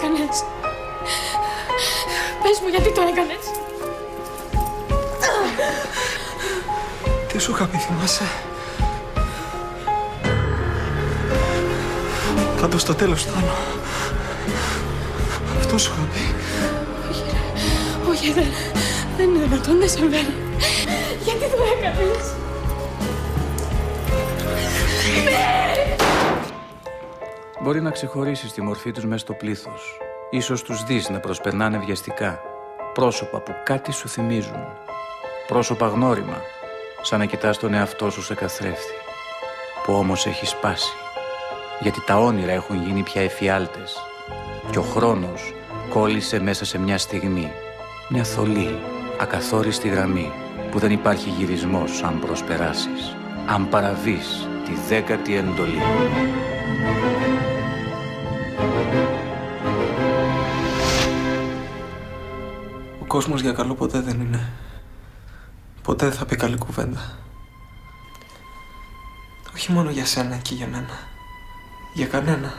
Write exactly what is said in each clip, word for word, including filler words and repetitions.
έκανες. Πες μου γιατί το έκανες. Τι σου είχα πει, θυμάσαι? Πάντως στο τέλος φτάνω. Αυτό σου είχα πει. Όχι, όχι, δεν, δεν είναι δυνατόν, δεν συμβαίνει. Γιατί το έκανες? Μπορεί να ξεχωρίσεις τη μορφή τους μέσα στο πλήθος. Ίσως τους δεις να προσπερνάνε βιαστικά. Πρόσωπα που κάτι σου θυμίζουν. Πρόσωπα γνώριμα. Σαν να κοιτάς τον εαυτό σου σε καθρέφτη. Που όμως έχει σπάσει. Γιατί τα όνειρα έχουν γίνει πια εφιάλτες. Και ο χρόνος κόλλησε μέσα σε μια στιγμή. Μια θολή, ακαθόριστη γραμμή. Που δεν υπάρχει γυρισμός αν προσπεράσεις. Αν παραβείς τη δέκατη εντολή. Ο κόσμος για καλό ποτέ δεν είναι. Ποτέ δεν θα πει καλή κουβέντα. Όχι μόνο για σένα και για μένα. Για κανένα.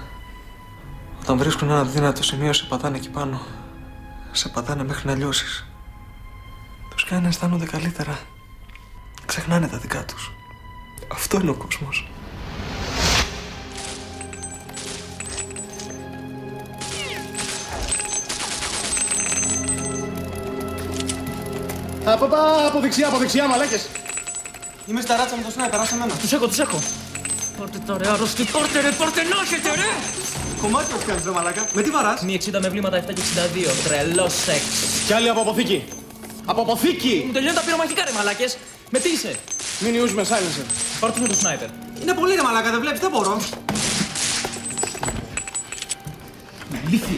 Όταν βρίσκουν ένα δύνατο σημείο, σε πατάνε εκεί πάνω. Σε πατάνε μέχρι να λιώσεις. Τους κάνει να αισθάνονται καλύτερα. Ξεχνάνε τα δικά τους. Αυτό είναι ο κόσμος. Από, από δεξιά, από δεξιά, μαλάκες! Είμαι στα ράτσα με το σνάι, περάσε μένα. Τους έχω, τους έχω. Πόρτε το ρε, αρρωστή, πόρτε ρε, πόρτε, νόχετε ρε! Κομμάτια τους κάνεις ρε μαλάκα, με τι βαράς? Μη εξήντα με βλήματα επτά και εξήντα δύο, τρελό σεξ. Κι άλλοι από αποθήκη. Από αποθήκη! Μου τελειώνουν τα πυρομαχικά ρε μαλάκες. Με τι είσαι? Μην ιούσουμε silencer. Πάρ' τους με το σνάιπερ. Είναι πολύ ρε μαλάκα, δεν βλέπεις, δεν μπορώ. Με ηλίθιε.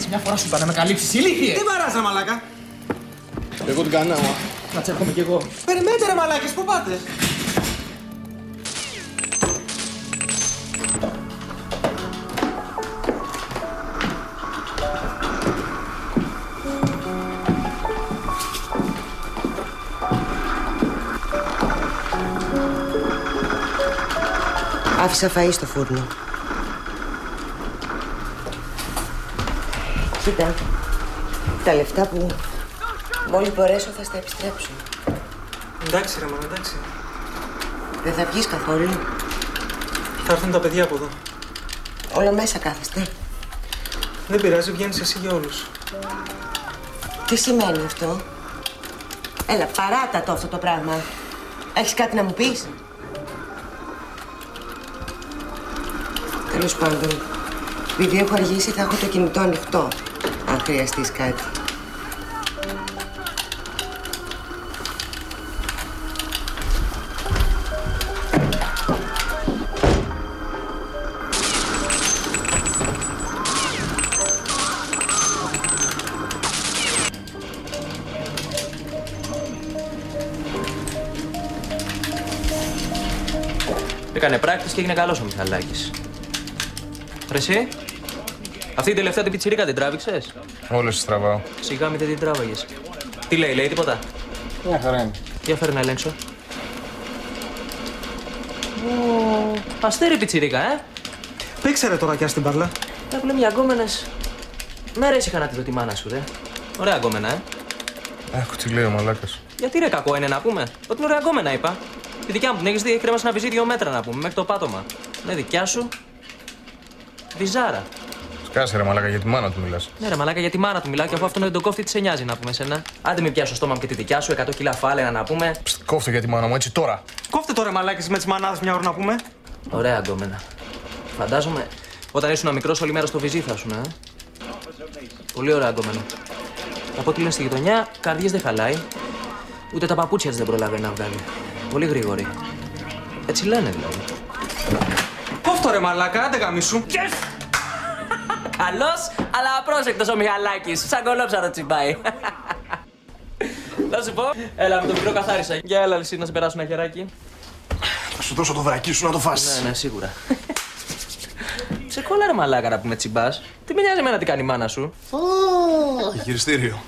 Σε μια φορά σου είπα να με καλύψεις, ηλίθιε. Τι βαράς ρε μαλάκα? Εγώ την κανάω. Να τσέρχομαι κι εγώ. Περιμένετε ρε μαλάκες, πού πάτε? Άφησα φαΐ στο φούρνο. Κοίτα, τα λεφτά που μόλις μπορέσω θα στα επιστρέψω. Εντάξει ρε μάνα, εντάξει. Δεν θα βγεις καθόλου? Θα έρθουν τα παιδιά από εδώ. Όλο μέσα κάθεστε. Δεν πειράζει, βγαίνεις εσύ για όλους. Τι σημαίνει αυτό? Έλα, παράτα το αυτό το πράγμα. Έχεις κάτι να μου πεις? Τέλος πάντων, επειδή έχω αργήσει, θα έχω το κινητό ανοιχτό, αν χρειαστείς κάτι. Έκανε πράκτης και έγινε καλός ο Μιχαλάκης. Ρε εσύ, αυτή η τελευταία την πιτσιρίκα την τράβηξες? Όλες τις τραβάω. Σιγά μη την τράβαγες. Τι λέει, λέει τίποτα? Μια χαρά είναι. Για φέρε να ελέγξω. Ω, αστέρι πιτσιρίκα, ε! Παίξε ρε τώρα κι ας την παρλά. Έχουν μια γκόμενες. Μέρες είχα να τη δω τη μάνα σου, ρε. Ωραία γκόμενα, ε. Αχ, τι λέει ο μαλάκας. Γιατί ρε κακό είναι να πούμε? Ότι είναι ωραία γκόμενα, είπα. Τη δικιά μου την έχεις δει, έχει κρεμάσει να βυζεί δύο μέτρα να πούμε, μέχρι το πάτωμα. Ναι, δικιά σου. Βυζάρα. Σκάσε ρε μαλάκα, για τη μάνα του μιλάς. Ναι, ρε μαλάκα, για τη μάνα του μιλάω και αφού αυτόν τον κόφτη τη νοιάζει να πούμε σένα. Άντε με πιάσω στόμα μου και τη δικιά σου, εκατό κιλά φάλαινα να πούμε. Ψτ, κόφτε για τη μάνα μου, έτσι τώρα. Κόφτε τώρα μαλάκες με τις μανάδες μια ώρα να πούμε. Ωραία γκόμενα. Φαντάζομαι όταν ήσουν μικρός όλη μέρα στο βυζί θα ήσουν, ε. Πολύ ωραία γκόμενα. Από ό,τι λένε στη γειτονιά, καρδιές δεν χαλάει. Ούτε τα παπούτσια της δεν προλάβει να βγάλει. Πολύ γρήγορη. Έτσι λένε δηλαδή. Κόφτω ρε μαλάκα, άντε γαμίσου. Yes! Καλός, αλλά απρόσεκτος ο Μιχαλάκης. Σαν κολόψαρο τσιμπάει. Θα σου πω. Έλα με το μικρό καθάρισα. Για έλα εσύ να σε περάσουν ένα χεράκι. Θα σου δώσω το βρακί σου να το φάσεις. Ναι, ναι, σίγουρα. Σε κόλλα ρε μαλάκα να πούμε τσιμπάς. Τι με νοιάζει εμένα τι κάνει η μάνα σου. Γυριστήριο.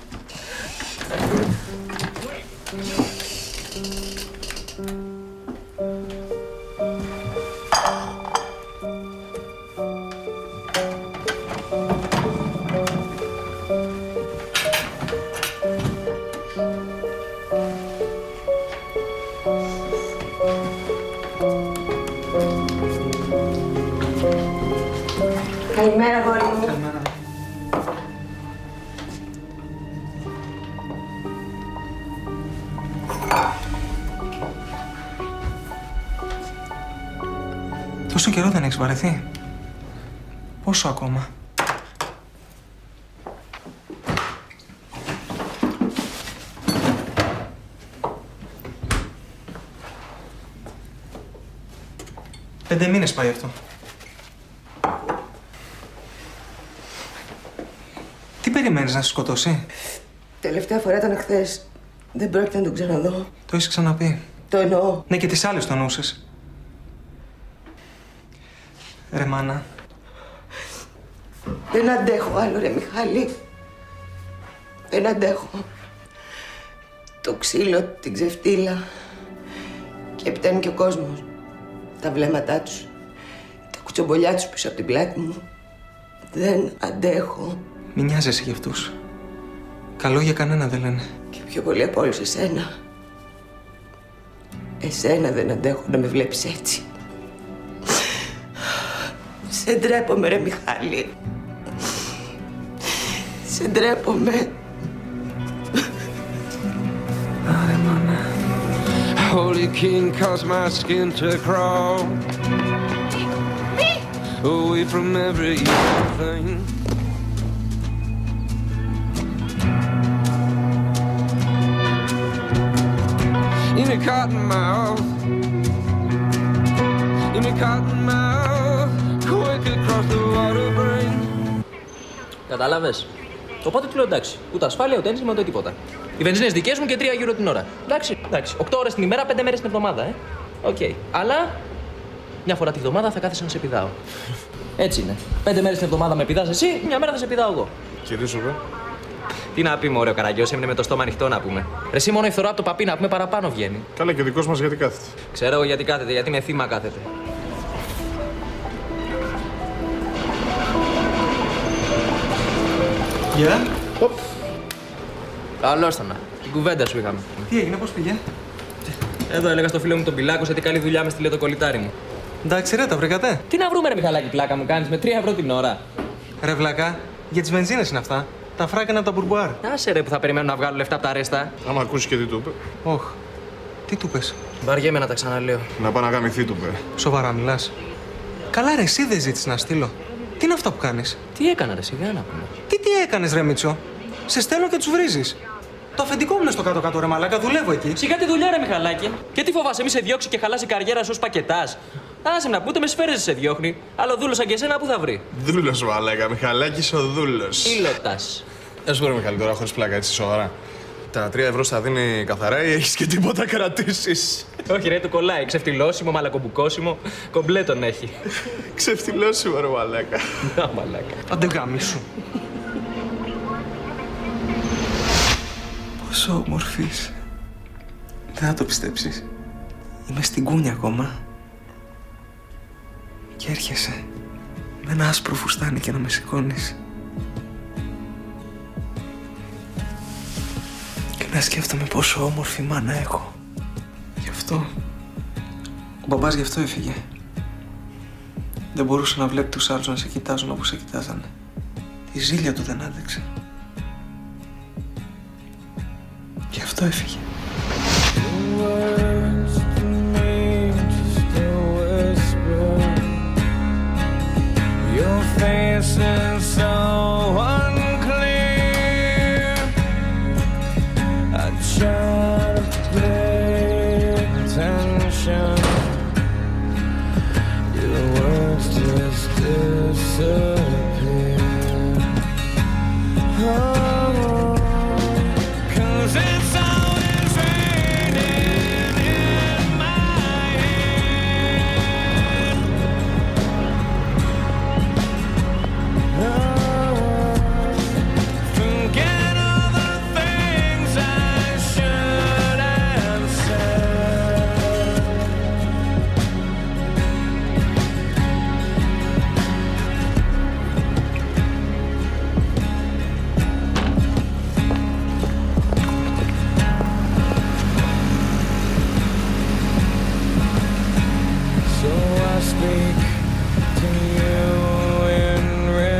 Καλημέρα, γόρι μου. Καλημέρα. Τόσο καιρό δεν έχεις βαρεθεί. Πόσο ακόμα. Πέντε μήνες πάει αυτό. Τι περιμένεις, να σε σκοτώσει? Τελευταία φορά ήταν χθες. Δεν πρόκειται να τον ξαναδώ. Το έχεις ξαναπεί. Το εννοώ. Ναι, και τις άλλες το εννοούσες. Ρε μάνα. Δεν αντέχω άλλο, ρε Μιχάλη. Δεν αντέχω. Το ξύλο, την ξεφτύλα. Και επιτάνει και ο κόσμος. Τα βλέμματά τους, τα κουτσομπολιά τους πίσω από την πλάτη μου. Δεν αντέχω. Μην νοιάζεσαι για αυτούς. Καλό για κανένα δεν λένε. Και πιο πολύ από όλους εσένα. Εσένα δεν αντέχω να με βλέπεις έτσι. Σε ντρέπομαι, ρε Μιχάλη. Σε ντρέπομαι. Άρε μάνα. Holy king caused my skin to crawl away from everything. In a cotton mouth, in a cotton mouth, quick across the water brain. Καταλάβες. Το πάτε του λέω εντάξει. Ούτε ασφάλεια, ούτε ένσημα, ούτε τίποτα. Οι βενζίνες δικές μου και τρία γύρω την ώρα. Εντάξει, εντάξει. Οκτώ ώρες την ημέρα, πέντε μέρες την εβδομάδα, ε. Οκ. Okay. Αλλά μια φορά τη βδομάδα θα κάθεσαι να σε πηδάω. Έτσι είναι. Πέντε μέρες την εβδομάδα με πηδάς εσύ, μια μέρα θα σε πηδάω εγώ. Κυρίσου, βε. Τι να πει, μωρέ, ο Καραγκιός έμεινε με το στόμα ανοιχτό να πούμε. Ρε, εσύ μόνο η φθορά από το παπί να πούμε παραπάνω βγαίνει. Καλά, και ο δικός μας γιατί κάθεται. Ξέρω γιατί κάθεται, γιατί με θύμα κάθεται. Γεια. Yeah. Καλώ ήρθατε. Την κουβέντα σου είχαμε. Τι έγινε, πώς πήγε? Εδώ έλεγα στο φίλο μου τον Πιλάκο, σε τι καλή δουλειά με στείλε το κολλητάρι μου. Εντάξει, ρε, τα βρήκατε. Τι να βρούμε, ρε Μιχαλάκη, πλάκα μου κάνεις με τρία ευρώ την ώρα. Ρε βλακά, για τις βενζίνες είναι αυτά. Τα φράκανα από τα μπουρμπουάρ. Άσε ρε που θα περιμένουν να βγάλω λεφτά από τα ρέστα. Άμα ακούσει και τι του είπε. Όχ. Τι του πες? Βαριέμαι να τα ξαναλέω. Να πάω να γαμηθεί του είπε. Σοβαρά μιλάς? Καλά, ρε, εσύ δεν ζήτησε να στείλω. Τι είναι αυτό που κάνεις? Τι έκανα, ρε, σιγά να πούμε. Τι, τι έκανες, ρε Μίτσο? Σε στέλνω και τους βρίζεις. Το αφεντικό μου είναι στο κάτω-κάτω, ρε μαλάκα, δουλεύω εκεί. Σιγά τη δουλειά, ρε Μιχαλάκη. Και τι φοβάσαι, μη σε διώξει και χαλάσει η καριέρα σου ως πακετάς? Άσε να πούτε με σφαίρες σε διώχνει. Άλλο δούλος σαν και εσένα που θα βρει. Δούλος, μαλάκα, Μιχαλάκη, ο δούλος. Ήλωτας. Α σου πω, Μιχαλή, τώρα χωρίς πλάκα, έτσι σοβαρά. Τα τρία ευρώ στα δίνει καθαρά ή έχεις και τίποτα κρατήσεις? Όχι ρε, του κολλάει. Ξεφτυλώσιμο, μαλακομπουκώσιμο. Κομπλέ τον έχει. Ξεφτυλώσιμο ρε μαλάκα. Να μαλάκα. Άντε γάμισου. Πόσο όμορφη. Δεν θα το πιστέψεις. Είμαι στην κούνια ακόμα. Και έρχεσαι. Με ένα άσπρο φουστάνι και να με σηκώνεις. Να σκέφτομαι πόσο όμορφη μάνα έχω. Γι' αυτό... Ο μπαμπάς γι' αυτό έφυγε. Δεν μπορούσε να βλέπει τους άλλους να σε κοιτάζουν όπως σε κοιτάζανε. Η ζήλια του δεν άντεξε. Γι' αυτό έφυγε. So I speak to you in red.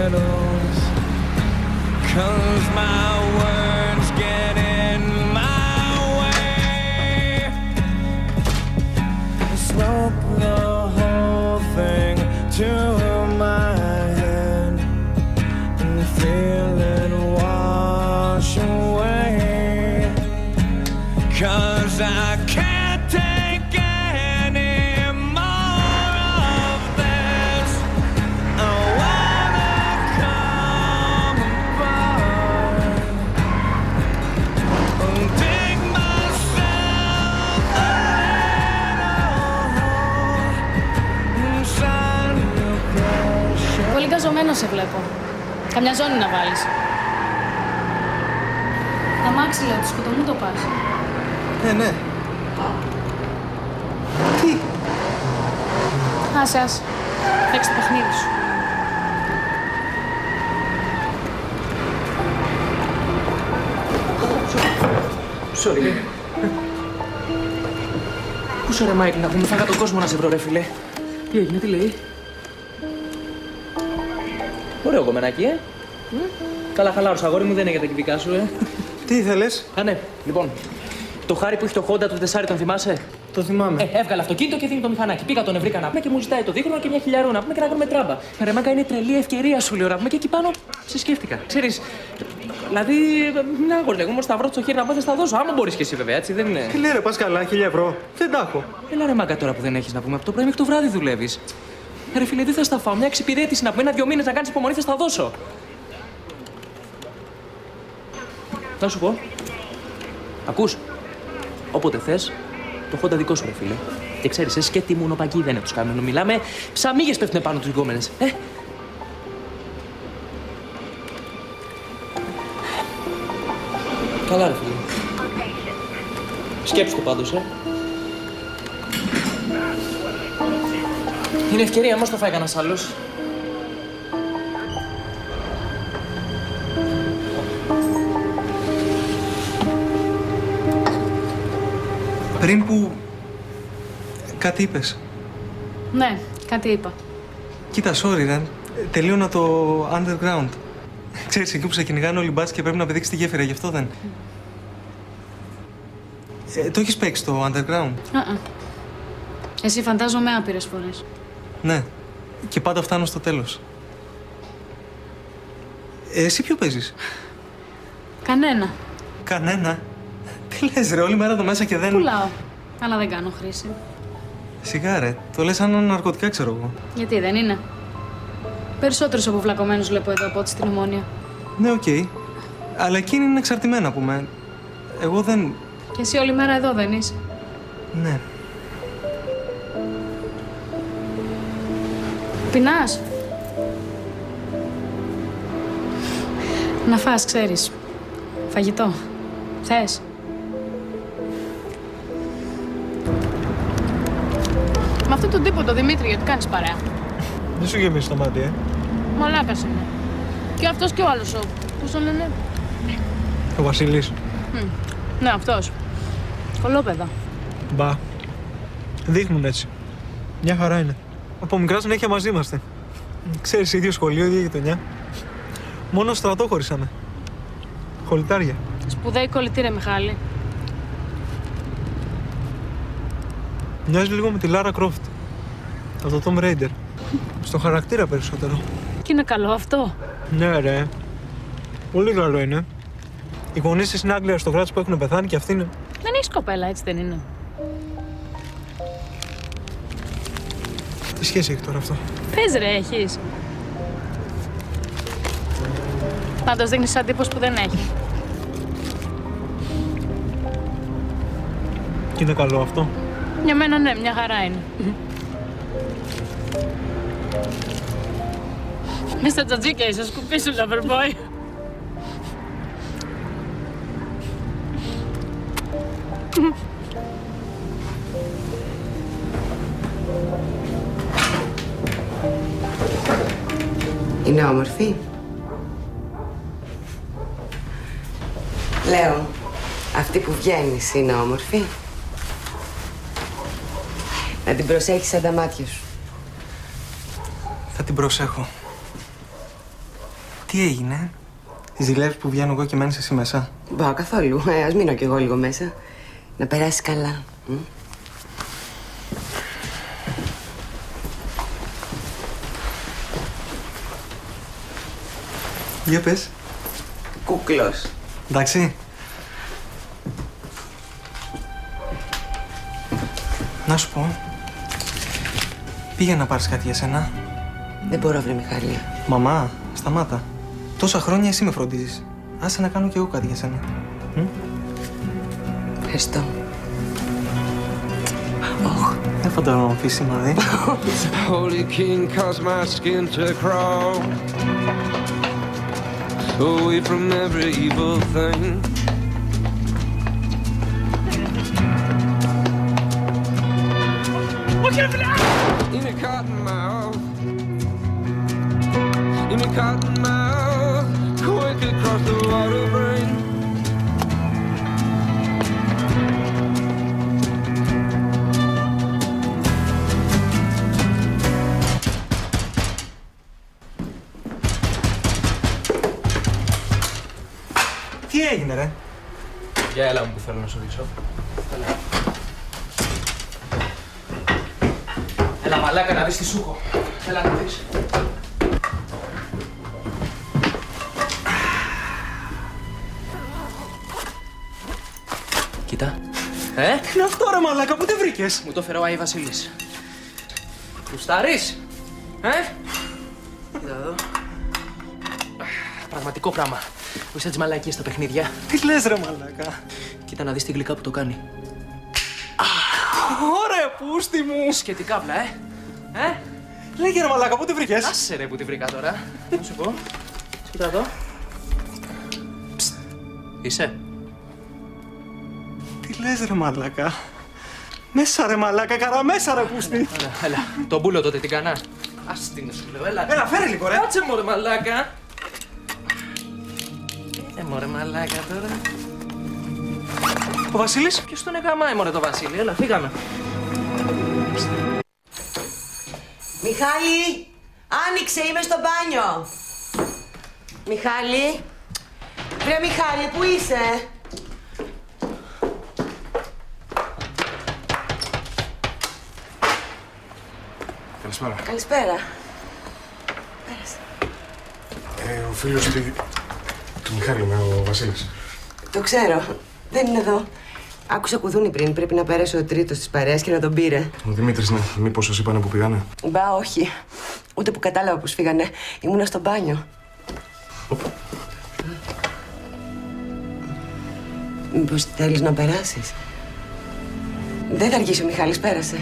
'Cause my words get in my way. Smoke the whole thing to my hand and feel it wash away. 'Cause I can't take any more of this. I wanna come apart and dig myself a little inside your pressure. Πολύ καζωμένος σε βλέπω. Καμιά ζώνη να βάλεις. Τα μάξιλα του σκοτωμού το πας. Ναι, ναι. Τι. Άσε, άσε. Παίξε το παιχνίδι σου. Sorry. Πού ρε Μάικλ, να βγούμε, φάγα τον κόσμο να σε βρω ρε φίλε. Τι έγινε, τι λέει. Ωραίο κομμενάκι, ε. Καλά χαλάρωσε, αγόρι μου, δεν είναι για τα κυβικά σου, ε. Τι ήθελες. Α, ναι. Λοιπόν, το χάρι που έχει το Honda του τεσσάρι, τον θυμάσαι. Το θυμάμαι. Ε, έβγαλε αυτοκίνητο και δίνει το μηχανάκι. Πήγα τον ευρύκα να πούμε και μου ζητάει το δίχρονο και μια χιλιαρούνα. Πούμε και να κάνουμε τράμπα. Ρε μάγκα, είναι τρελή ευκαιρία σου, λέω. Να πούμε και εκεί πάνω σε σκέφτηκα. Ξέρεις. Δηλαδή, μην άγχος, λέγω. Όμω σταυρό στο χέρι να πω, θα στα δώσω. Άμα μπορείς και εσύ, βέβαια, έτσι δεν είναι. Τι λέει, ρε, πας καλά, χίλια ευρώ. Δεν τα έχω. Έλα, ρε μάγκα τώρα που δεν έχεις να πούμε από το πρωί μέχρι το βράδυ δουλεύεις. Ρε φίλε, τι θα στα φάω. Μια εξυπηρέτηση να πούμε ένα-δύο μήνες να κάνεις υπομονή, θα στα δώσω. Να σου πω. Ακούς. Όποτε θες, το Honda δικό σου ρε φίλε. Και ξέρεις, εσύ και τι μονοπακί δεν είναι τους κάνουν. Μιλάμε, ψαμίγες πέφτουνε πάνω τους γκόμενες. Ε. Καλά ρε φίλε. Σκέψου το πάντως, ε. Είναι ευκαιρία, όμως το φάει κανένας άλλος. Πριν που... κάτι είπες. Ναι, κάτι είπα. Κοίτα, sorry, Ραν. Τελείωνα το underground. Ξέρεις, εκεί που σε κυνηγάνε όλοι μπάτς και πρέπει να πεδείξεις τη γέφυρα, γι' αυτό δεν. Mm. Ε, το έχεις παίξει το underground. Uh-uh. Εσύ φαντάζομαι άπειρες φορές. Ναι. Και πάντα φτάνω στο τέλος. Ε, εσύ ποιο παίζεις. Κανένα. Κανένα. Τι λες ρε, όλη μέρα εδώ μέσα και δεν... Πουλάω, αλλά δεν κάνω χρήση. Σιγά ρε, το λες σαν ναρκωτικά ξέρω εγώ. Γιατί δεν είναι. Περισσότερους αποβλακωμένους βλέπω εδώ από ό,τι στην Ομόνια. Ναι, οκ. Okay. Αλλά εκείνη είναι εξαρτημένα που με... Εγώ δεν... Και εσύ όλη μέρα εδώ δεν είσαι. Ναι. Πεινάς. Να φας, ξέρεις. Φαγητό. Θες. Με αυτόν τον τύπο, τον Δημήτρη, γιατί κάνεις παρέα. Δεν σου γεμίσει το μάτι, ε. Μαλάκας είναι. Και αυτός και ο άλλος ο... πώς τον λένε. Ο Βασίλης. Mm. Ναι, αυτός. Κολόπεδα. Μπα. Δείχνουν έτσι. Μια χαρά είναι. Από μικρά συνέχεια μαζί είμαστε. Ξέρεις, ίδιο σχολείο, ίδια γειτονιά. Μόνο στρατό χωρίσαμε. Χολιτάρια. Σπουδαίοι κολλητοί, ρε Μιχάλη. Μοιάζει λίγο με τη Λάρα Κρόφτ, από το Tomb Raider. Στο χαρακτήρα περισσότερο. Και είναι καλό αυτό. Ναι ρε, πολύ καλό είναι. Οι γονείς της είναι Άγγλοι αριστοκράτες που έχουν πεθάνει και αυτή είναι... Δεν έχεις κοπέλα, έτσι δεν είναι. Τι σχέση έχει τώρα αυτό. Πες ρε, έχεις. Πάντως δείχνεις σαν τύπος που δεν έχει. Και είναι καλό αυτό. Για μένα ναι, μια χαρά είναι. Μες στα τζατζίκια είσαι, σκουπίσου, loverboy. Είναι όμορφη. Λέω, αυτή που βγαίνεις είναι όμορφη. Να την προσέχεις σαν τα μάτια σου. Θα την προσέχω. Τι έγινε, τις δουλεύεις που βγαίνω εγώ και μένεις εσύ μέσα. Μπα, καθόλου. Ε, ας μείνω κι εγώ λίγο μέσα. Να περάσεις καλά. Για πες. Κούκλος. Εντάξει. Να σου πω. Πήγαινε να πάρεις κάτι για σένα. Δεν μπορώ, βρε Μιχάλη. Μαμά, σταμάτα. Τόσα χρόνια εσύ με φροντίζεις. Άσε να κάνω κι εγώ κάτι για σένα. Μ? Ευχαριστώ. Oh. Δεν φαντάζομαι να μου πεις σημαδί. Away from every evil thing. Look at him! In a cotton mouth. In a cotton mouth. Quick across the water brain. Τι έγινε, ρε? Για έλα μου που θέλω να σου δείξω. Έλα. Έλα μαλάκα να δεις τι σου έχω. Έλα να δεις. Κοίτα. Ε? Είναι αυτό ρε μαλάκα, πού δεν βρήκες? Μου το φέρω ο Άι Βασίλης. Κουστάρεις? Ε? Κοίτα εδώ. Πραγματικό πράγμα. Είσαι τις μαλακίες στα παιχνίδια. Τι λες ρε μαλακά. Κοίτα να δεις την γλυκά που το κάνει. Ωραία πούστη μου. Σχετικά απλά, ε. Ε. Λέγε ρε μαλακά, πού τη βρήκες? Άσε ρε που τη βρήκα τώρα. Να σου πω. Κοίτα εδώ. Είσαι. Τι λες ρε μαλακά. Μέσα ρε μαλακά, καρά μέσα ρε πούστη. Έλα, τον μπούλο τότε την κανά. Άσε την σου λέω, έλα. Έλα, φέρε λίγο ρε. Κάτσε μου ρε μαλακά. Μωρέ μαλάκα τώρα. Ο Βασίλης. Ποιος τον εγαμάει μωρέ το Βασίλη. Έλα, φύγαμε. Μιχάλη, άνοιξε, είμαι στο μπάνιο. Μιχάλη. Βρε Μιχάλη, πού είσαι? Καλησπέρα. Καλησπέρα. Πέρασε. Ε, ο φίλος του... Του Μιχάλη είμαι ο Βασίλης. Το ξέρω. Δεν είναι εδώ. Άκουσα κουδούνι πριν. Πρέπει να πέρασε ο τρίτος της παρέας και να τον πήρε. Ο Δημήτρης, ναι. Μήπως σας είπανε που πήγανε? Μπα, όχι. Ούτε που κατάλαβα πως φύγανε. Ήμουνα στο μπάνιο. Οπ. Μήπως θέλεις να περάσεις? Δεν θα αργήσει ο Μιχάλης. Πέρασε.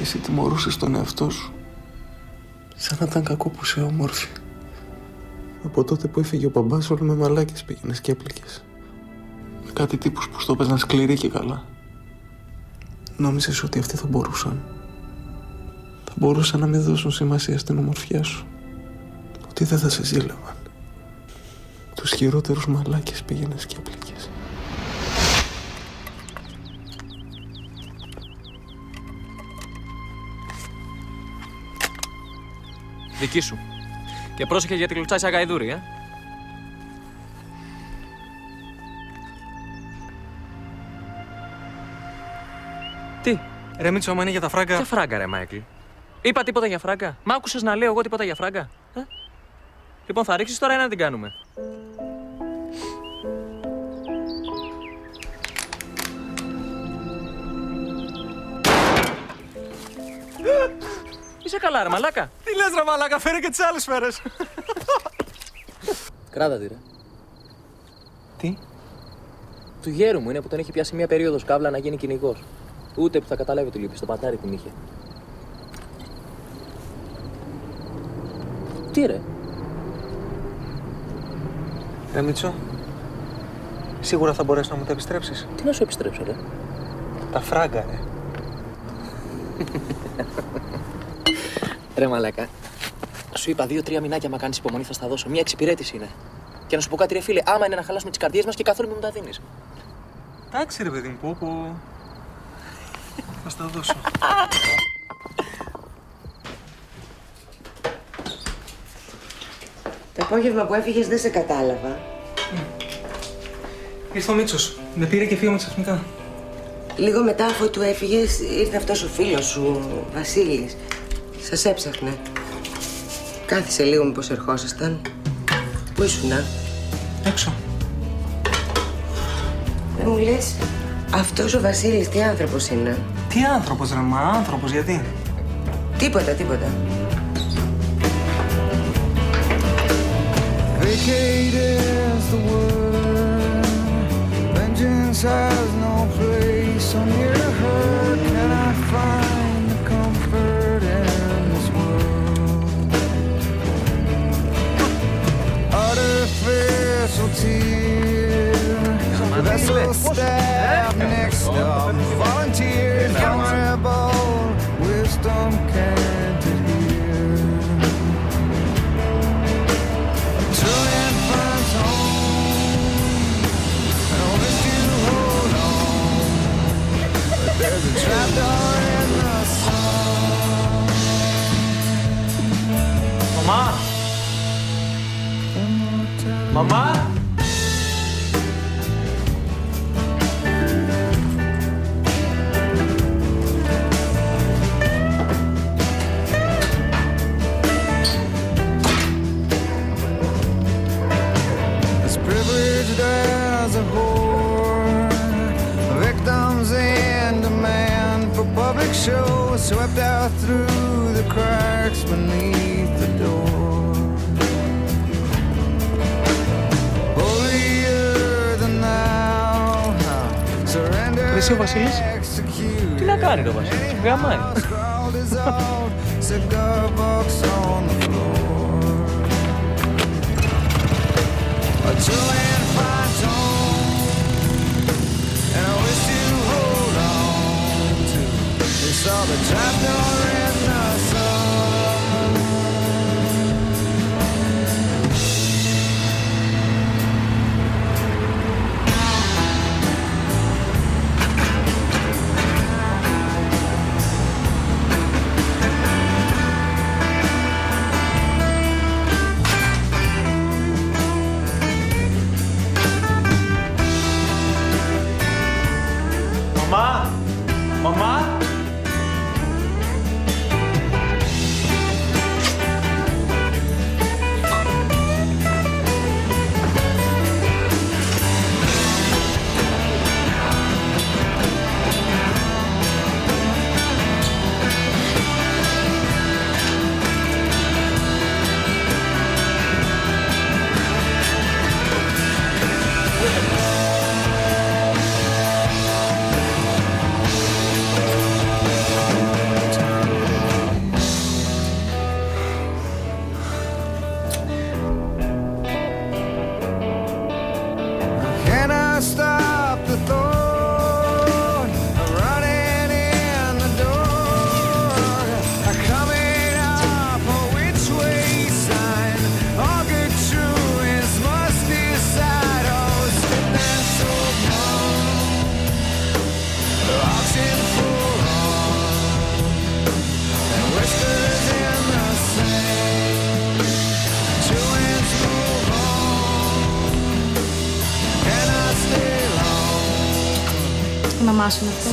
Εσύ τιμωρούσες τον εαυτό σου. Σαν να ήταν κακό που είσαι όμορφη. Από τότε που έφυγε ο μπαμπάς, όλο με μαλάκες πήγαινες και έπληκες. Με κάτι τύπους που στο έπαιζαν σκληρή και καλά. Νόμιζες ότι αυτοί θα μπορούσαν. Θα μπορούσαν να μην δώσουν σημασία στην ομορφιά σου. Ότι δεν θα σε ζήλευαν. Τους χειρότερους μαλάκες πήγαινες και έπληκες. Δική σου. Και πρόσεχε γιατί κλουτσάει σαν γαϊδούρι, ε. Τι. Ρε Μίτσο, άμα είναι για τα φράγκα... Ποια φράγκα ρε Μάικλ? Είπα τίποτα για φράγκα? Μ' άκουσες να λέω εγώ τίποτα για φράγκα? Ε? Λοιπόν, θα ρίξεις τώρα ή να την κάνουμε? Είσαι καλά ρε μαλάκα. Τι λες ρε μαλάκα, φέρε και τις άλλες φέρες. Κράτα τη ρε. Τι? Του γέρου μου είναι που τον έχει πιάσει μια περίοδος καύλα να γίνει κυνηγός. Ούτε που θα καταλάβει το λύπη, στο πατάρι την είχε. Τι ρε? Ρε Μίτσο, σίγουρα θα μπορέσεις να μου τα επιστρέψεις. Τι να σου επιστρέψω ρε? Τα φράγκα ρε. Ρε μαλάκα, σου είπα δύο-τρία μηνάκια μα κάνεις υπομονή θα στα δώσω. Μια εξυπηρέτηση είναι. Και να σου πω κάτι ρε φίλε, άμα είναι να χαλάσουμε τις καρδιές μας και καθόλου μην μου τα δίνεις. Εντάξει ρε παιδί μου, πω πω. Θα στα δώσω. απόγευμα που έφυγες δεν σε κατάλαβα. Ήρθε ο Μίτσος. Με πήρε και φύγαμε ξαφνικά. Λίγο μετά αφού του έφυγες, ήρθε αυτός ο φίλος σου, ο Βασίλης. Σας έψαχνε. Κάθισε λίγο μήπως ερχόσασταν. Πού ήσουνα? Έξω. Δεν μου λες, αυτός ο Βασίλης τι άνθρωπος είναι? Τι άνθρωπος ρε, μα άνθρωπος γιατί? Τίποτα, τίποτα. Vacated is the word. Vengeance has no place. So near her can I find the comfort in this world. Artificial tears. Vessels stabbed next up. Volunteers vulnerable. Wisdom can't adhere. There's a trapdoor in the song. Mama! Mama! As privileged as a whore, victims in public show swept out through the cracks beneath the door. Holier than thou, surrender and execute. Τι να κάνει το Βασίλης, γαμάει. Saw the trapdoor in the sun. Mama, Mama. Μαμάς είναι αυτό.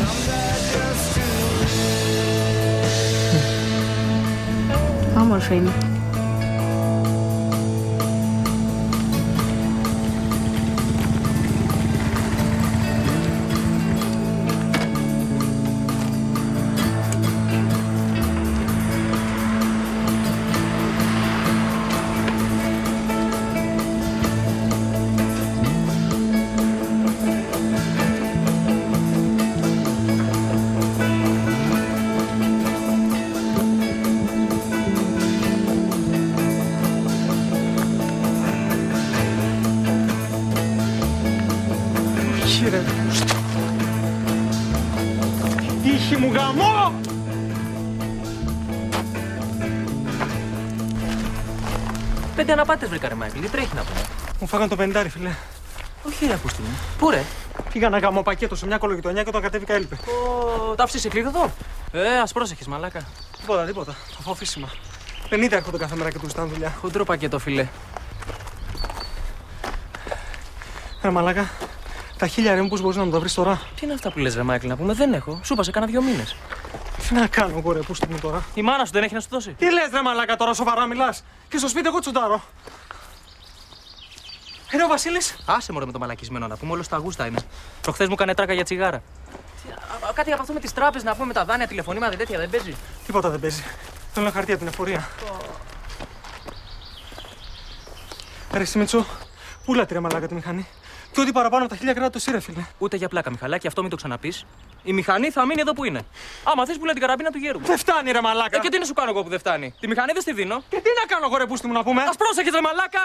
Όμορφη είναι. Πέντε αναπάτες βρήκα ρε Μάικλ, τι τρέχει να πούμε. Μου φάγανε το πενηντάρι, φίλε. Όχι ρε, ακούστε μου. Πού ρε? Πήγα να κάνω πακέτο σε μια κολογειτονιά και όταν κατέβηκα έλειπε. Ω, τα άφησες σε κλείδωτο. Ε, ας πρόσεχες, μαλάκα. Τίποτα, τίποτα. Θα φάω φύσιμα. πενήντα έρχονται κάθε μέρα και του ζητάνε δουλειά. Χοντρό πακέτο, φίλε. Ρε μαλάκα, τα χίλια ρε μου πώς μπορείς να μου τα βρεις τώρα. Τι είναι αυτά που λες ρε Μάικλ, να πούμε, δεν έχω. Σου είπα σε κάνα δύο μήνες. Τι να κάνω, κορέ, πού στείλουν τώρα. Η μάνα σου δεν έχει να σου δώσει. Τι λες ρε μαλάκα τώρα, σοβαρά μιλάς. Και στο σπίτι εγώ τσουντάρω. Ρε ο Βασίλης. Άσε μωρέ με το μαλακισμένο, να πούμε, όλο στα γούστα είναι. Προχθές μου κάνε τράκα για τσιγάρα. Α, κάτι από αυτό με τις τράπεζες, να πούμε, με τα δάνεια, τηλεφωνήματα, τέτοια δεν παίζει. Τίποτα δεν παίζει. Θέλω χαρτιά από την εφορία. Ρε Σιμίτσο, πούλα τρία μαλάκα τη μηχανή. Και ό,τι παραπάνω από τα χίλια κράτα το σύρε, φίλε. Ούτε για πλάκα, Μιχαλάκη, αυτό μην το ξαναπείς. Η μηχανή θα μείνει εδώ που είναι. Άμα θες, πουλά την καραμπίνα του γέρου. Δεν φτάνει, ρε μαλάκα. Ε, και τι να σου κάνω εγώ που δεν φτάνει. Τη μηχανή δεν στη δίνω. Και τι να κάνω εγώ, ρε πούστη μου, να πούμε. Ας πρόσεχες, ρε μαλάκα.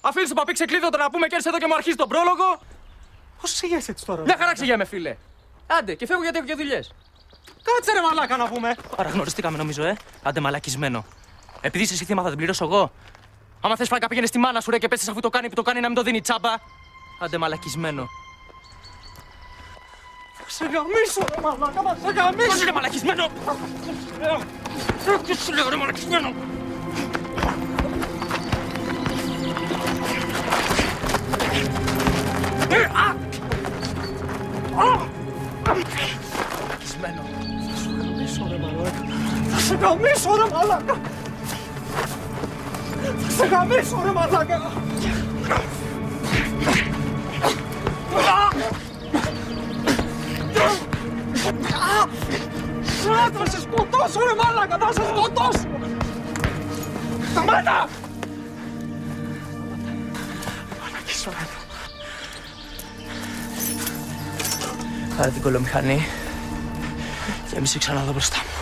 Αφήνεις το παπί ξεκλείδωτο να πούμε και έρθει εδώ και μου αρχίζει τον πρόλογο. Πώς ξεγιέσαι έτσι τώρα. Μια χαρά ξεγιέμαι, φίλε. Άντε, και φεύγω γιατί έχω και δουλειές. Κάτσε ρε μαλάκα να πούμε. Παραγνωριστήκαμε νομίζω, ε. Άντε μαλακισμένο. Επειδή είσαι εσύ θύμα θα την πληρώσω εγώ. Άμα θες φάκα πήγαινε στη μάνα σου ρε και πες της αφού το κάνει που το κάνει να μην το δίνει τσάμπα. Άντε μαλακισμένο. Θα σε γαμίσω ρε μαλάκα, θα σε γαμίσω. Πώς είναι μαλακισμένο. Τι σου λέω ρε μαλακισμένο. Μαλακισμένο. Θα σου γαμίσω ρε μαλάκα. Θα σε γαμίσω ρε μαλάκα. Θα σε γαμίσω ρε μαλάκα. Θα σε σκοτώσω ρε μαλάκα. Θα σε σκοτώσω. Σταμάτα. Μαλακισμένο. Πάρε την κολομηχανή. Και μη σε ξανά εδώ μπροστά μου.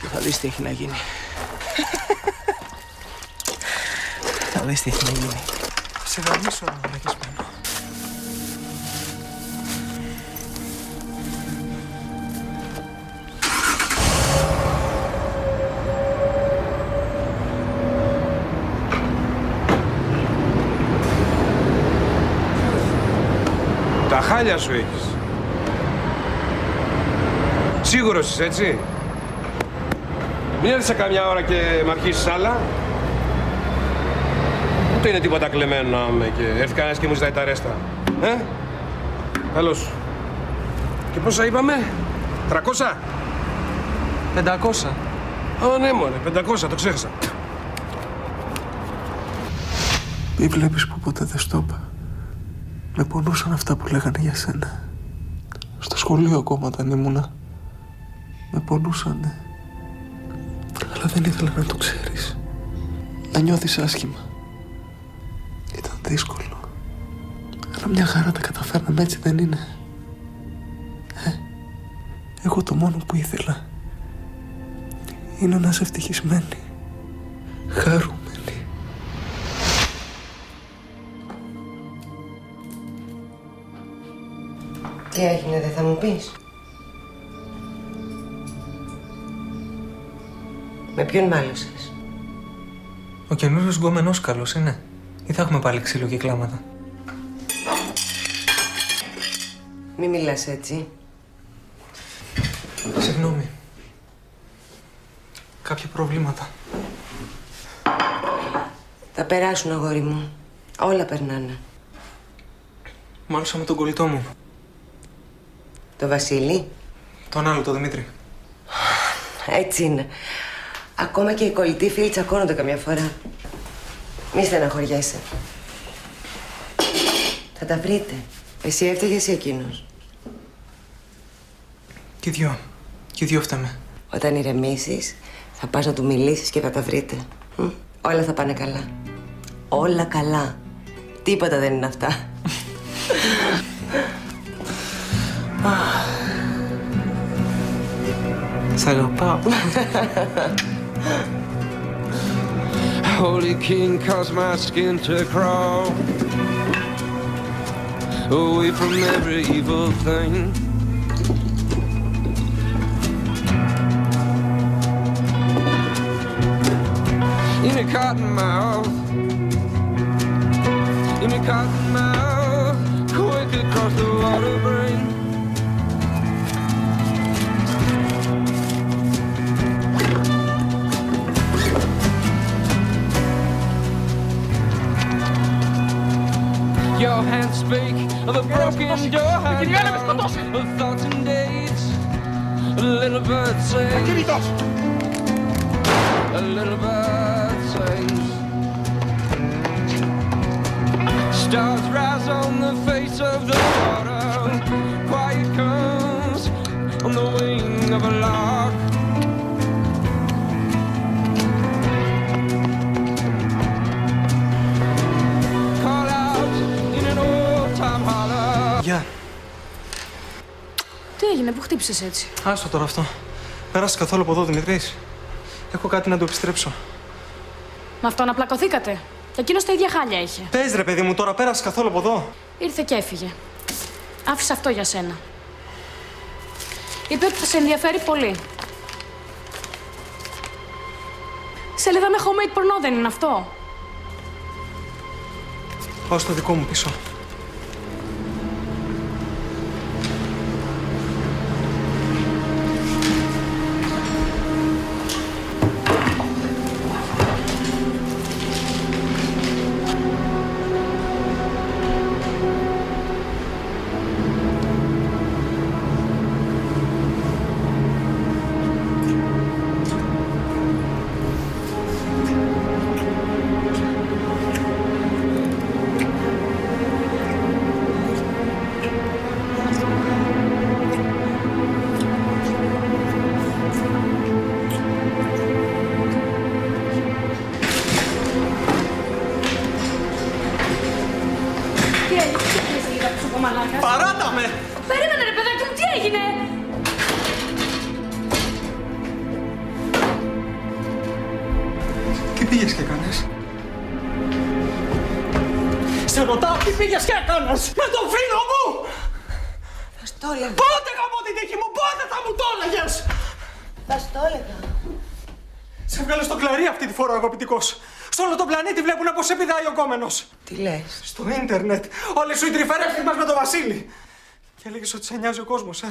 Και θα δεις τι έχει να γίνει. Θα δεις τι έχει να γίνει. Σε γαμίσω να έχεις πάνω. Τα χάλια σου έχεις. Σίγουρος είσαι, έτσι. Μην έρθεις σε καμιά ώρα και μ' αρχίσεις άλλα. Ούτε είναι τίποτα κλεμμένο να είμαι και έρθει κανένας και μου ζητάει τα ρέστα. Ε, καλώς σου. Και πόσα είπαμε, τρακόσια. Πεντακόσια. Ω, ναι μωρέ, πεντακόσια, το ξέχασα. Μη βλέπεις που ποτέ δεν στο είπα. Με πονούσαν αυτά που λέγανε για σένα. Στο σχολείο ακόμα όταν ήμουνα. Με πονούσανε, αλλά δεν ήθελα να το ξέρεις. Να νιώθεις άσχημα. Ήταν δύσκολο. Αλλά μια χαρά τα καταφέρναμε, έτσι δεν είναι. Ε, εγώ το μόνο που ήθελα είναι να είσαι ευτυχισμένη, χαρούμενη. Τι έγινε, δεν θα μου πεις. Με ποιον μάλωσες. Ο καινούριος γκόμενός καλός είναι. Ή θα έχουμε πάλι ξύλο και κλάματα. Μη μιλάς έτσι. Συγγνώμη. Κάποια προβλήματα. Θα περάσουν, αγόρι μου. Όλα περνάνε. Μάλωσα με τον κολλητό μου. Το Βασίλη. Τον άλλο, τον Δημήτρη. Έτσι είναι. Ακόμα και οι κολλητοί φίλοι τσακώνονται καμιά φορά. Μη στεναχωριέσαι. Θα τα βρείτε. Εσύ έφταιγες ή εκείνος. Και δυο. Και δυο φτάμε. Όταν ηρεμήσεις, θα πας να του μιλήσεις και θα τα βρείτε. Μ? Όλα θα πάνε καλά. Όλα καλά. Τίποτα δεν είναι αυτά. Σ' αγαπάω. Holy king caused my skin to crawl away from every evil thing. In a cotton mouth, in a cotton mouth, quick across the water brain. Κυριέ, με σκοτώσει! Ακίνητος! Stars rise on the face of the water. Quiet comes on the wing of a lark. Call out in an old-time holler. Γεια! Τι έγινε, που χτύπησες έτσι? Άστο τώρα αυτό. Πέρασες καθόλου από εδώ, Δημητρής? Έχω κάτι να το επιστρέψω. Με αυτό αναπλακωθήκατε. Εκείνος τα ίδια χάλια είχε. Πες ρε παιδί μου τώρα, πέρασες καθόλου από εδώ? Ήρθε και έφυγε. Άφησε αυτό για σένα. Είπε ότι θα σε ενδιαφέρει πολύ. Σελίδα με homemade πορνό δεν είναι αυτό? Πάω στο δικό μου πίσω. Παράτα με! Περίμενε ρε παιδάκι μου, τι έγινε! Τι πήγες και έκανες? Σε ρωτάω τι πήγες και έκανες! Με τον φίλο μου! Θα στο έλεγα. Πότε γαμώ την τύχη μου, πότε θα μου το έλεγες! Θα στο έλεγα. Σε βγάλω στο κλαρί αυτή τη φορά, αγαπητικός. Σ' όλο τον πλανήτη βλέπουν πως σε πηδάει ο κόμενος. Τι λες? Στο ίντερνετ. Όλες σου οι τρυφέρες στιγμές με τον Βασίλη. Και έλεγες ότι σε νοιάζει ο κόσμος, ε.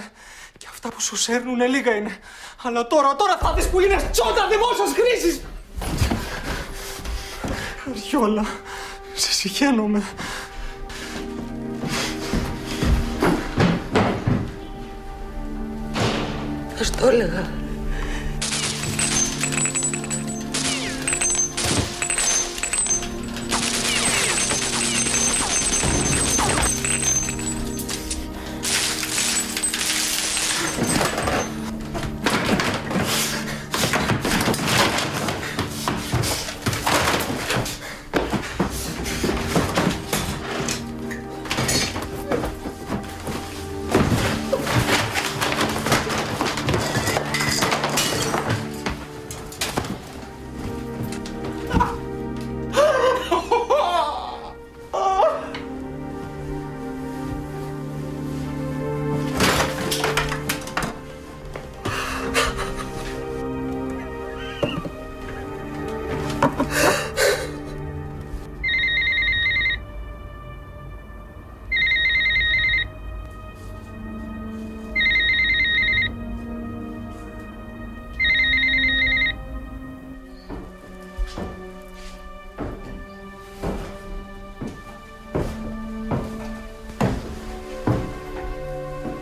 Και αυτά που σου σέρνουνε λίγα είναι. Αλλά τώρα, τώρα θα δεις που είναι τσόντα δημόσιας χρήσης. Αριόλα, σε συγχαίνομαι. Ας το έλεγα.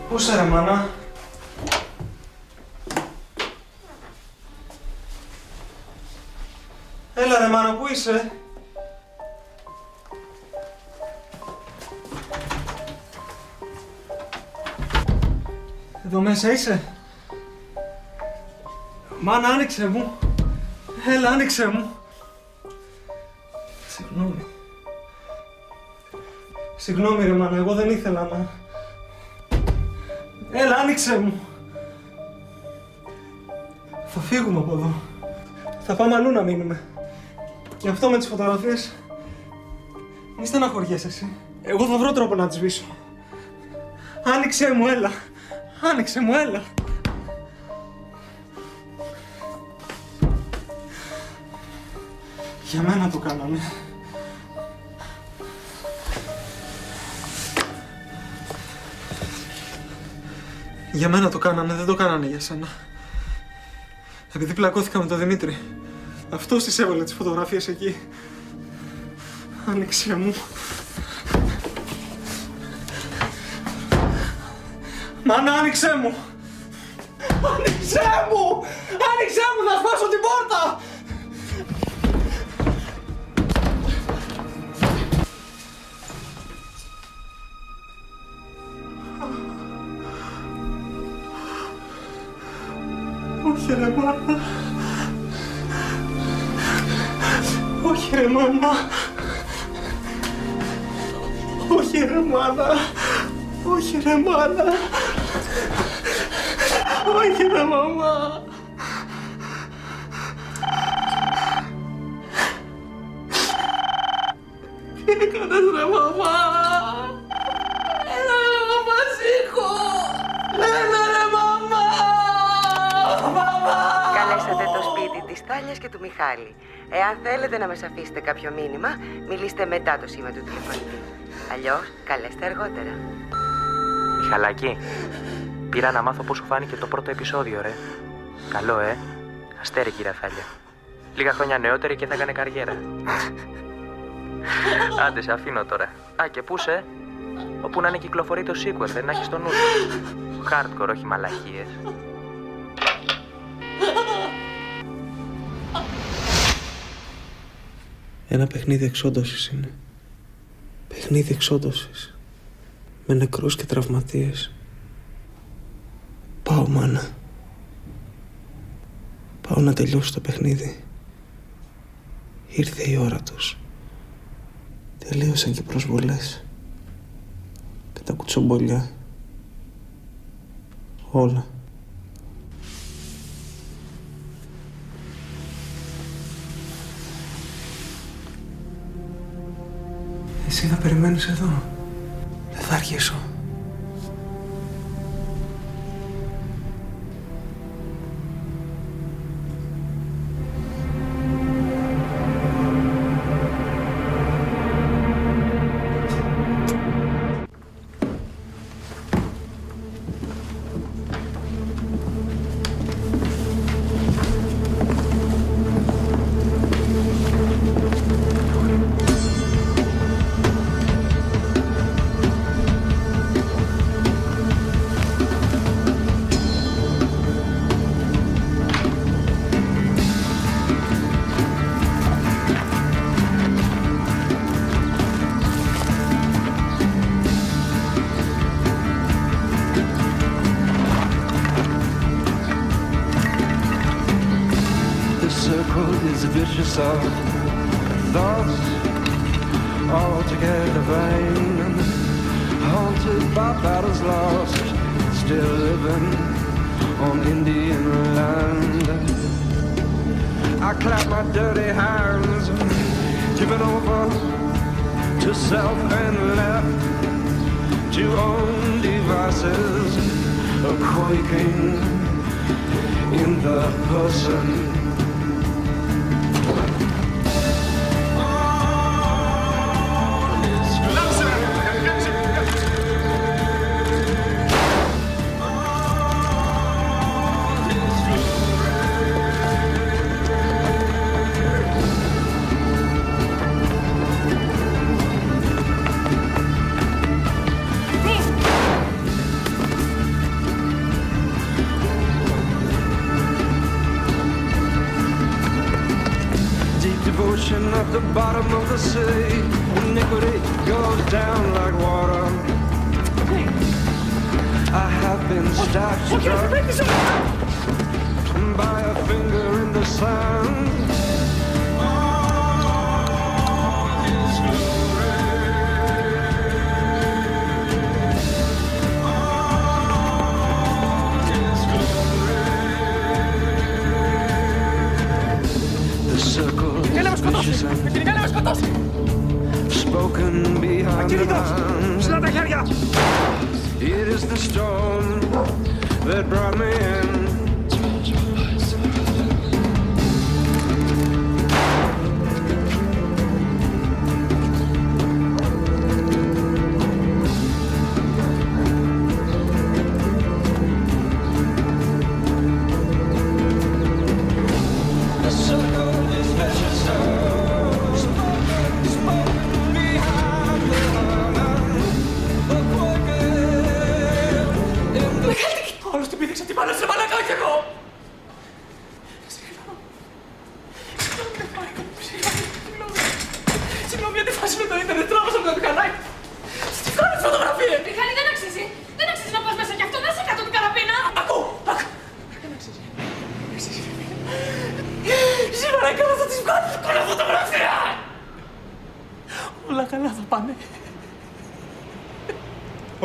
Πώς ρε μάνα? Έλα ρε μάνα, πού είσαι? Εδώ μέσα είσαι? Μάνα, άνοιξε μου. Έλα, άνοιξε μου. Συγγνώμη. Συγγνώμη ρε μάνα, εγώ δεν ήθελα να... Έλα, άνοιξε μου! Θα φύγουμε από εδώ. Θα πάμε αλλού να μείνουμε. Γι' αυτό με τις φωτογραφίες... Μη στεναχωριέσαι εσύ. Εγώ θα βρω τρόπο να τις σβήσω. Άνοιξε μου, έλα! Άνοιξε μου, έλα! Για μένα το κάναμε. Για μένα το κάνανε, δεν το κάνανε για σένα. Επειδή πλακώθηκα με τον Δημήτρη. Αυτός της έβαλε τις φωτογραφίες εκεί. Άνοιξε μου. Μάνα, άνοιξέ μου! Άνοιξέ μου! Άνοιξέ μου, να σπάσω την πόρτα! Όχι ρε μάνα! Όχι ρε μάνα! Όχι ρε μάνα! Όχι ρε μάνα! Όχι ρε μαμά! Τι έκανες ρε μαμά! Έλα ρε μαμά, σήκω! Έλα ρε μαμά! Μαμά! Καλέσατε το σπίτι της Θάλειας και του Μιχάλη. Εάν θέλετε να μας αφήσετε κάποιο μήνυμα, μιλήστε μετά το σήμα του τηλεφωνητή. Αλλιώς, καλέστε αργότερα. Μιχαλάκη, πήρα να μάθω πώς σου φάνηκε το πρώτο επεισόδιο, ρε. Καλό, ε. Αστέρι, κύριε Θάλια. Λίγα χρόνια νεότερη και θα έκανε καριέρα. Άντε, σε αφήνω τώρα. Α, και πού σε? Όπου να είναι κυκλοφορεί το sequel, δεν να έχεις το νου σου. Hardcore, όχι μαλαχίες. Ένα παιχνίδι εξόντωσης είναι. Παιχνίδι εξόντωσης. Με νεκρούς και τραυματίες. Πάω, μάνα. Πάω να τελειώσω το παιχνίδι. Ήρθε η ώρα τους. Τελείωσαν και προσβολές. Και τα κουτσομπολιά. Όλα. Εσύ θα περιμένεις εδώ. Δεν θα αργήσω. Vicious of thoughts altogether vain, haunted by battles lost, still living on Indian land. I clap my dirty hands, given over to self and left to own devices of quaking in the person. At the bottom of the sea, iniquity goes down like water. I have been starstruck by a finger in the sand. Spoken behind the lines. It is the storm that brought me in.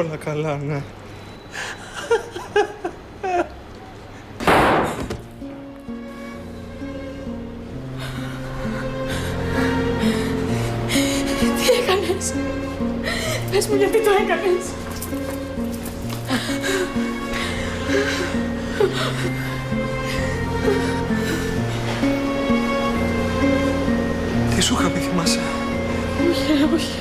όλα καλά, ναι. Τι έκανες? Πες μου γιατί το έκανες. Τι σου είχα πει, θυμάσαι? Όχι, όχι.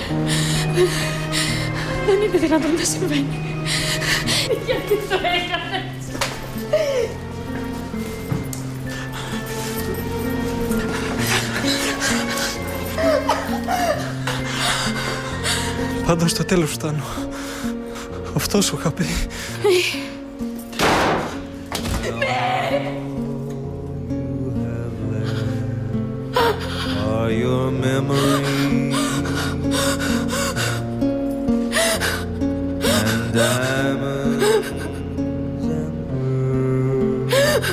Δεν είναι δυνατόν να συμβαίνει. Γιατί το έκανες? Πάντως στο τέλος φτάνω. Αυτό σου είχα πει. Your memory, and diamonds and pearls.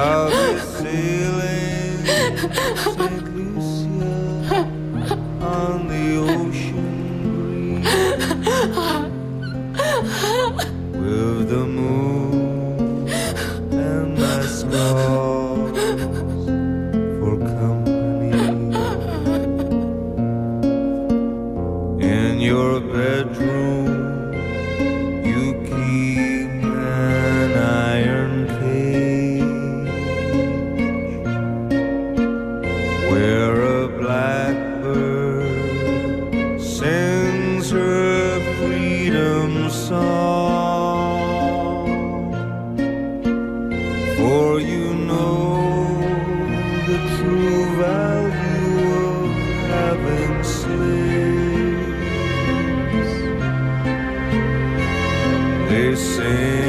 I'll be sailing Saint Lucia on the ocean breeze with the moon. For company in your bedroom, you keep an iron cage where a blackbird sings her freedom song. For you. They sing.